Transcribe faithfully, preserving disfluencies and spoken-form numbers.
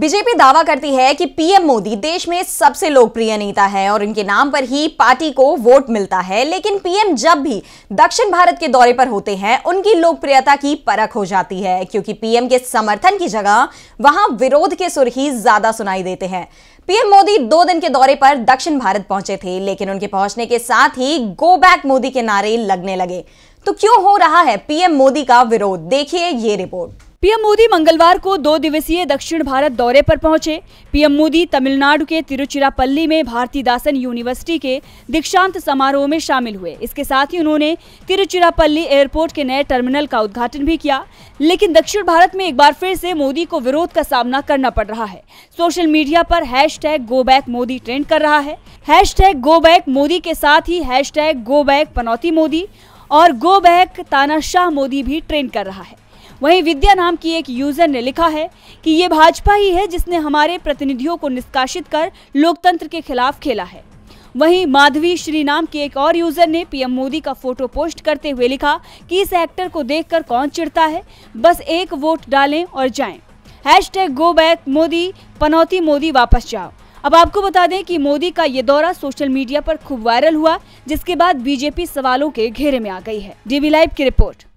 BJP दावा करती है कि पीएम मोदी देश में सबसे लोकप्रिय नेता हैं और उनके नाम पर ही पार्टी को वोट मिलता है, लेकिन पीएम जब भी दक्षिण भारत के दौरे पर होते हैं उनकी लोकप्रियता की परख हो जाती है, क्योंकि पीएम के समर्थन की जगह वहां विरोध के सुर ही ज्यादा सुनाई देते हैं। पीएम मोदी दो दिन के दौरे पर दक्षिण भारत पहुंचे थे, लेकिन उनके पहुंचने के साथ ही गो बैक मोदी के नारे लगने लगे। तो क्यों हो रहा है पीएम मोदी का विरोध, देखिए ये रिपोर्ट। पीएम मोदी मंगलवार को दो दिवसीय दक्षिण भारत दौरे पर पहुंचे। पीएम मोदी तमिलनाडु के तिरुचिरापल्ली में भारतीदासन यूनिवर्सिटी के दीक्षांत समारोह में शामिल हुए। इसके साथ ही उन्होंने तिरुचिरापल्ली एयरपोर्ट के नए टर्मिनल का उद्घाटन भी किया। लेकिन दक्षिण भारत में एक बार फिर से मोदी को विरोध का सामना करना पड़ रहा है। सोशल मीडिया पर hashtag go back Modi trend कर रहा है। हैशटैग गो बैक मोदी के साथ ही हैशटैग गो बैक पनौती मोदी और गो बैक तानाशाह मोदी भी ट्रेंड कर रहा है। वहीं विद्या नाम की एक यूजर ने लिखा है कि ये भाजपा ही है जिसने हमारे प्रतिनिधियों को निष्कासित कर लोकतंत्र के खिलाफ खेला है। वहीं माधवी श्री नाम के एक और यूजर ने पीएम मोदी का फोटो पोस्ट करते हुए लिखा कि इस एक्टर को देखकर कौन चिढ़ता है, बस एक वोट डालें और जाएं। हैशटैग गो बैक मोदी पनौती मोदी वापस जाओ। अब आपको बता दें कि मोदी का ये दौरा सोशल मीडिया पर खूब वायरल हुआ, जिसके बाद बीजेपी सवालों के घेरे में आ गई है। डीबी लाइव की रिपोर्ट।